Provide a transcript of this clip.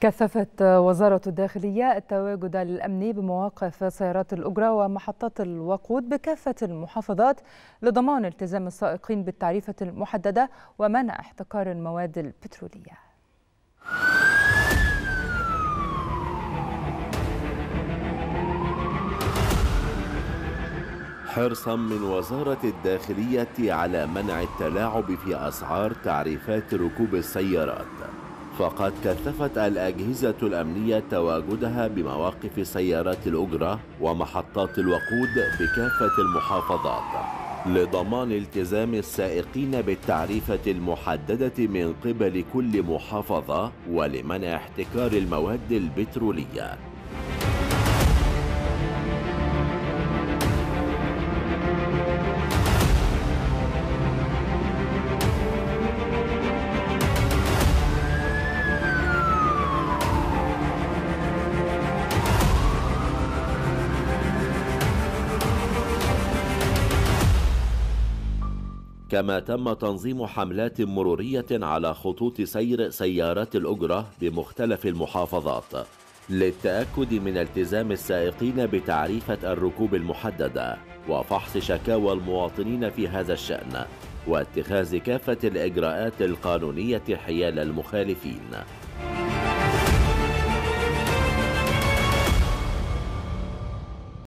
كثفت وزارة الداخلية التواجد الأمني بمواقف سيارات الأجرة ومحطات الوقود بكافة المحافظات لضمان التزام السائقين بالتعريفة المحددة ومنع احتكار المواد البترولية. حرصا من وزارة الداخلية على منع التلاعب في أسعار تعريفات ركوب السيارات، فقد كثفت الأجهزة الأمنية تواجدها بمواقف سيارات الأجرة ومحطات الوقود بكافة المحافظات لضمان التزام السائقين بالتعريفة المحددة من قبل كل محافظة ولمنع احتكار المواد البترولية. كما تم تنظيم حملات مرورية على خطوط سير سيارات الأجرة بمختلف المحافظات للتأكد من التزام السائقين بتعريفة الركوب المحددة وفحص شكاوى المواطنين في هذا الشأن واتخاذ كافة الإجراءات القانونية حيال المخالفين.